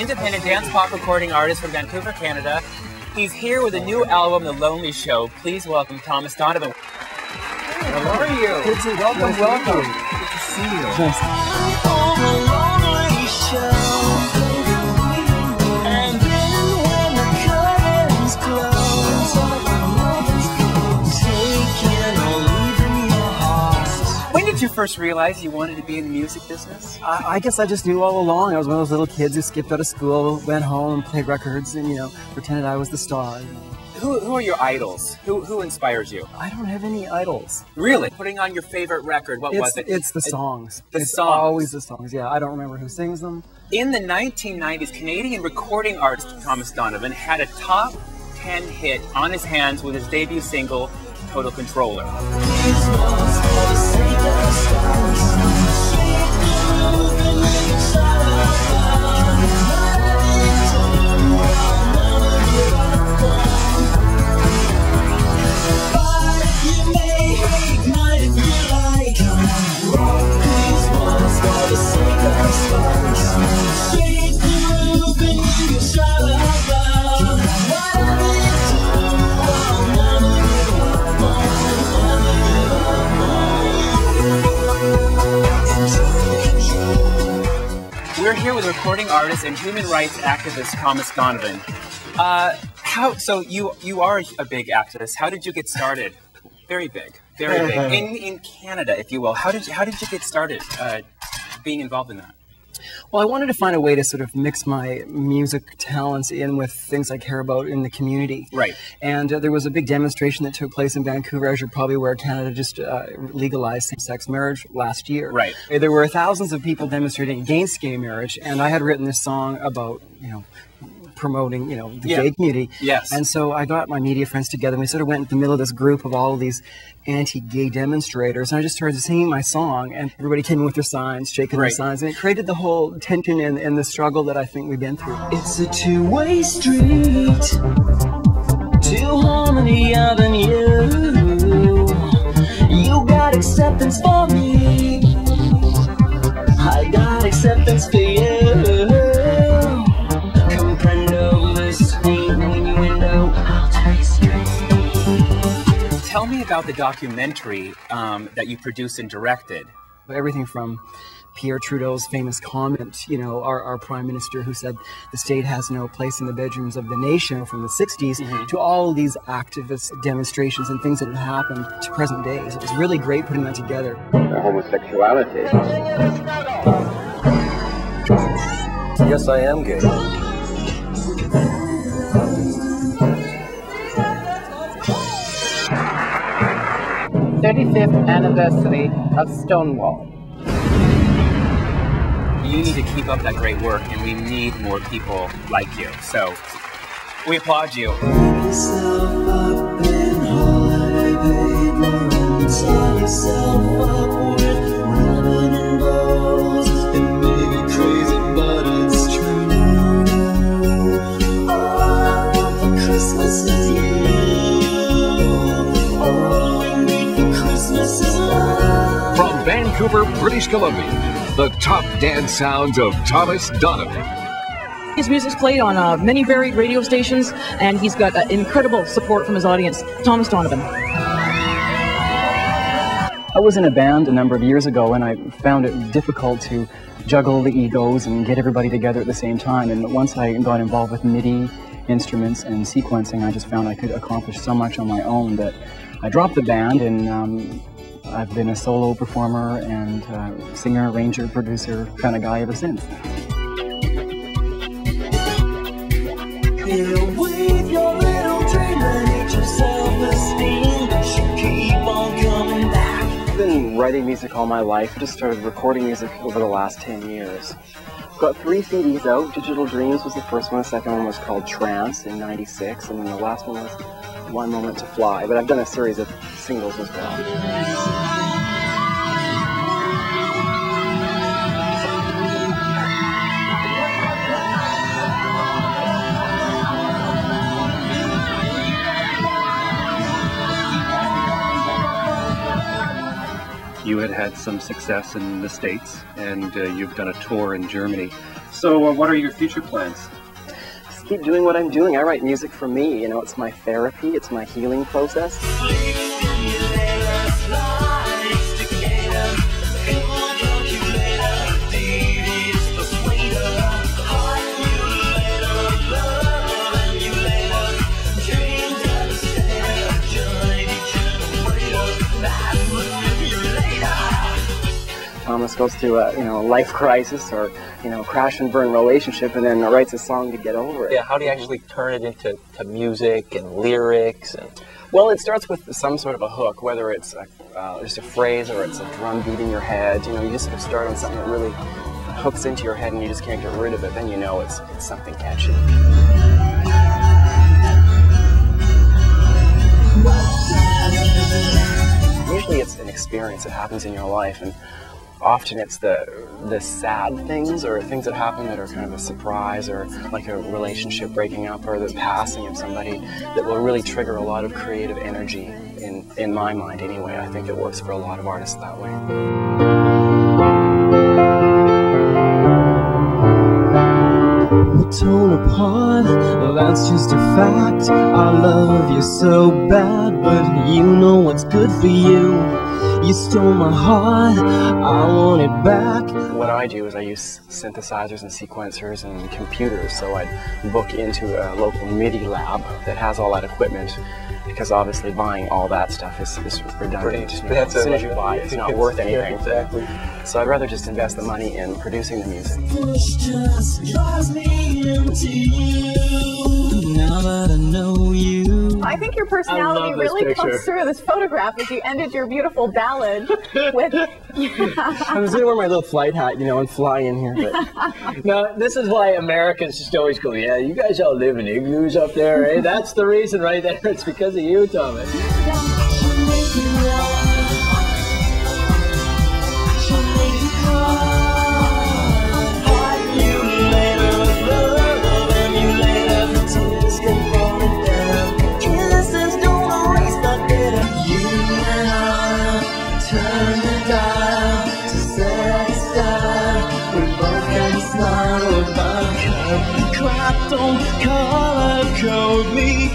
independent dance pop recording artist from Vancouver, Canada. He's here with a new album, The Lonely Show. Please welcome Thomas Donovan. How are you? Good to see you. Welcome, welcome. Good to see you. And then when the curtains close, taking or leaving your heart. When did you first realize you wanted to be in the music business? I guess I just knew all along. I was one of those little kids who skipped out of school, went home, played records, and, you know, pretended I was the star. Who are your idols? Who inspires you? I don't have any idols. Really? Putting on your favorite record, what was it? It's the songs. It's always the songs, yeah. I don't remember who sings them. In the 1990s, Canadian recording artist Thomas Donovan had a top 10 hit on his hands with his debut single, Total Controller. We're here with recording artist and human rights activist Thomas Donovan. So you are a big activist. How did you get started? Very big, very big. In Canada, if you will. How did you get started being involved in that? Well, I wanted to find a way to sort of mix my music talents in with things I care about in the community. Right. And there was a big demonstration that took place in Vancouver, as you're probably aware. Canada just legalized same-sex marriage last year. Right. There were thousands of people demonstrating against gay marriage, and I had written this song about, you know, promoting, you know, the gay community. Yes. And so I got my media friends together, and we sort of went in the middle of this group of all of these anti-gay demonstrators, and I just started singing my song, and everybody came in with their signs, shaking their signs, and it created the whole tension and the struggle that I think we've been through. It's a two-way street to harmony of you. You got acceptance for me, I got acceptance for you. Tell me about the documentary that you produced and directed. Everything from Pierre Trudeau's famous comment, you know, our prime minister who said the state has no place in the bedrooms of the nation from the 60s, to all these activist demonstrations and things that have happened to present days. It was really great putting that together. The homosexuality. Yes, I am gay. The 35th anniversary of Stonewall. You need to keep up that great work, and we need more people like you. So, we applaud you. Vancouver, British Columbia, the top dance sounds of Thomas Donovan. His music's played on many varied radio stations, and he's got incredible support from his audience. Thomas Donovan. I was in a band a number of years ago, and I found it difficult to juggle the egos and get everybody together at the same time. And once I got involved with MIDI instruments and sequencing, I just found I could accomplish so much on my own that I dropped the band and I've been a solo performer and singer, arranger, producer kind of guy ever since. I've been writing music all my life. I just started recording music over the last 10 years. Got 3 CDs out. Digital Dreams was the first one. The second one was called Trance in 96, and then the last one was One Moment to Fly. But I've done a series of singles as well. you had had some success in the States, and you've done a tour in Germany. So what are your future plans? Just keep doing what I'm doing. I write music for me. You know, it's my therapy. It's my healing process. Thomas goes through a life crisis or crash and burn relationship, and then writes a song to get over it. Yeah, how do you actually turn it into music and lyrics? And well, it starts with some sort of a hook, whether it's just a phrase or it's a drum beat in your head. You know, you just start on something that really hooks into your head, and you just can't get rid of it. Then you know it's something catchy. Usually, it's an experience that happens in your life, and often it's the sad things or things that happen that are kind of a surprise, or like a relationship breaking up or the passing of somebody, that will really trigger a lot of creative energy, in my mind anyway. I think it works for a lot of artists that way. We're torn apart, that's just a fact. I love you so bad, but you know what's good for you. You stole my heart, I want it back. What I do is I use synthesizers and sequencers and computers, so I'd book into a local MIDI lab that has all that equipment, because obviously buying all that stuff is redundant. As soon as you buy it, it's not worth anything. Exactly. So I'd rather just invest the money in producing the music. Push just drives me into you, now that I know you. I think your personality really comes through this photograph as you ended your beautiful ballad with... Yeah. I was going to wear my little flight hat, and fly in here, but... No, this is why Americans just always go, yeah, you guys all live in igloos up there, eh? That's the reason right there. It's because of you, Thomas. Color code me.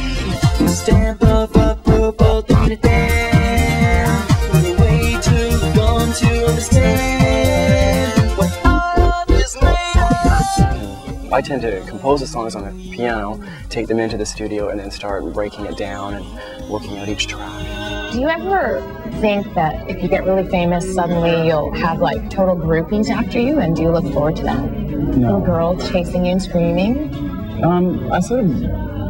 Stand up, up, up, all doing it down. We're way too gone to understand what art is made of. I tend to compose the songs on the piano, take them into the studio, and then start breaking it down and working out each track. Do you ever think that if you get really famous, suddenly you'll have like total groupies after you, and do you look forward to that? No. Little girls chasing you and screaming? I sort of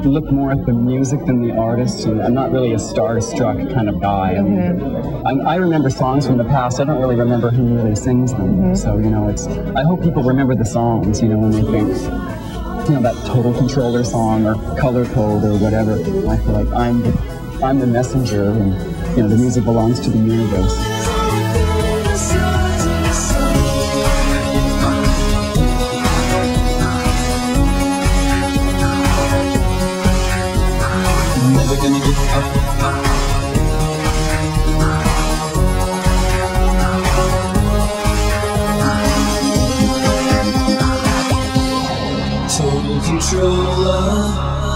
look more at the music than the artist, and I'm not really a starstruck kind of guy. Mm-hmm. I remember songs from the past. I don't really remember who really sings them. Mm-hmm. So, it's, I hope people remember the songs, when they think, that Total Controller song or Color Code or whatever. I feel like I'm the messenger, and, the music belongs to the universe. Total controller.